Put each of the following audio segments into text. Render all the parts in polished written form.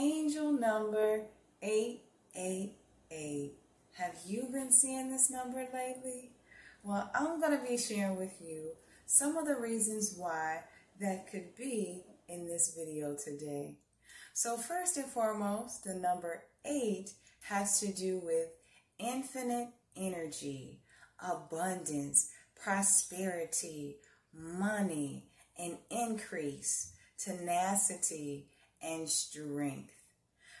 Angel number 888. Have you been seeing this number lately? Well, I'm going to be sharing with you some of the reasons why that could be in this video today. So first and foremost, the number 8 has to do with infinite energy, abundance, prosperity, money, and increase, tenacity, and strength.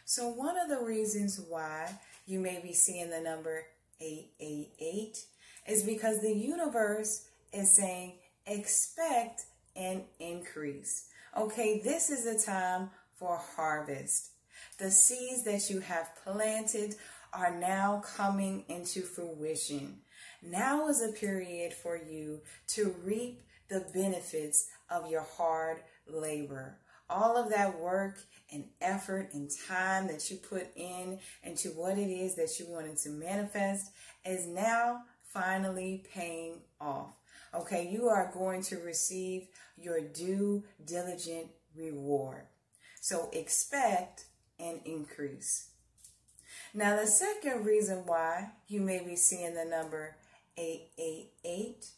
So one of the reasons why you may be seeing the number 888 is because the universe is saying expect an increase. Okay, this is the time for harvest. The seeds that you have planted are now coming into fruition. Now is a period for you to reap the benefits of your hard labor. All of that work and effort and time that you put in into what it is that you wanted to manifest is now finally paying off. Okay, you are going to receive your due diligent reward. So expect an increase. Now, the second reason why you may be seeing the number 888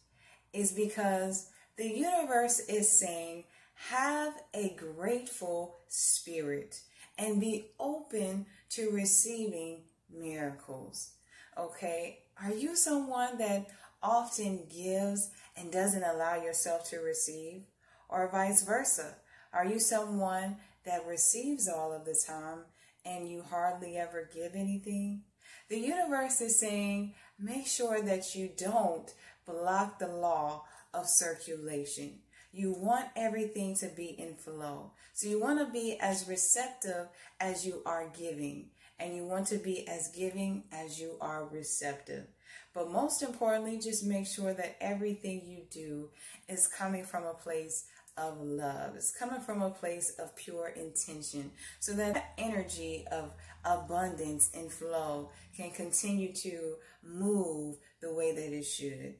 is because the universe is saying, have a grateful spirit and be open to receiving miracles. Okay, are you someone that often gives and doesn't allow yourself to receive, or vice versa? Are you someone that receives all of the time and you hardly ever give anything? The universe is saying, make sure that you don't block the law of circulation. You want everything to be in flow. So you want to be as receptive as you are giving, and you want to be as giving as you are receptive. But most importantly, just make sure that everything you do is coming from a place of love. It's coming from a place of pure intention, so that energy of abundance and flow can continue to move the way that it should.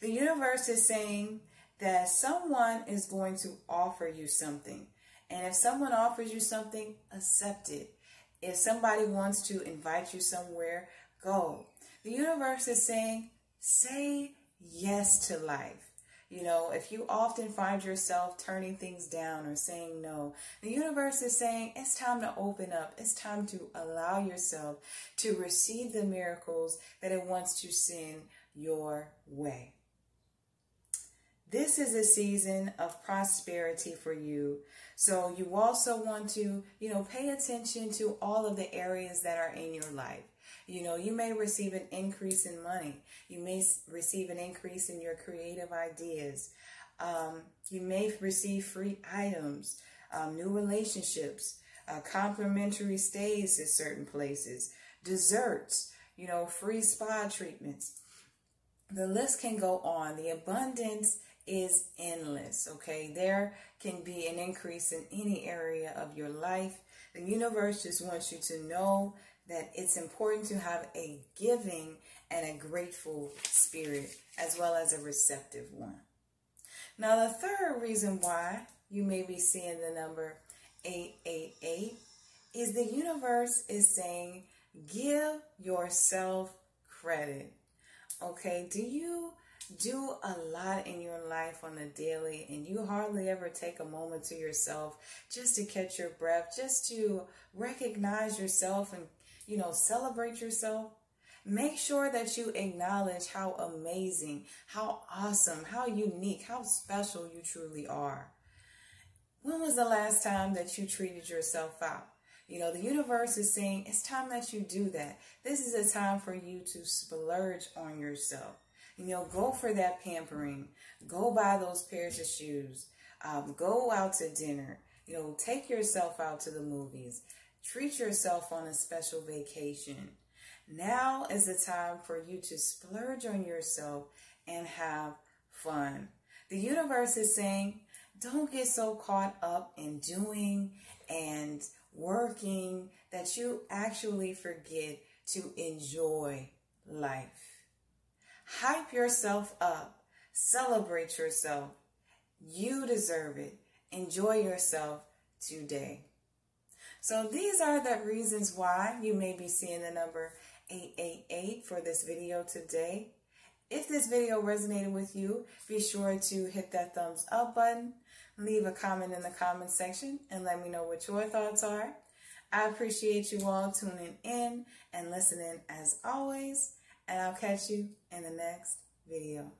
The universe is saying that someone is going to offer you something, and if someone offers you something, accept it. If somebody wants to invite you somewhere, go. The universe is saying, say yes to life. You know, if you often find yourself turning things down or saying no, the universe is saying it's time to open up. It's time to allow yourself to receive the miracles that it wants to send your way. This is a season of prosperity for you. So you also want to, pay attention to all of the areas that are in your life. You know, you may receive an increase in money. You may receive an increase in your creative ideas. You may receive free items, new relationships, complimentary stays at certain places, desserts, free spa treatments. The list can go on. The abundance is endless, okay? There can be an increase in any area of your life. The universe just wants you to know that it's important to have a giving and a grateful spirit, as well as a receptive one. Now, the third reason why you may be seeing the number 888 is the universe is saying, give yourself credit. Okay, do you do a lot in your life on the daily, and you hardly ever take a moment to yourself just to catch your breath, just to recognize yourself and, celebrate yourself? Make sure that you acknowledge how amazing, how awesome, how unique, how special you truly are. When was the last time that you treated yourself out? You know, the universe is saying it's time that you do that. This is a time for you to splurge on yourself. Go for that pampering. Go buy those pairs of shoes. Go out to dinner. Take yourself out to the movies. Treat yourself on a special vacation. Now is the time for you to splurge on yourself and have fun. The universe is saying, don't get so caught up in doing and working that you actually forget to enjoy life. Hype yourself up. Celebrate yourself. You deserve it. Enjoy yourself today. So these are the reasons why you may be seeing the number 888 for this video today. If this video resonated with you, be sure to hit that thumbs up button, leave a comment in the comment section, and let me know what your thoughts are. I appreciate you all tuning in and listening as always, and I'll catch you in the next video.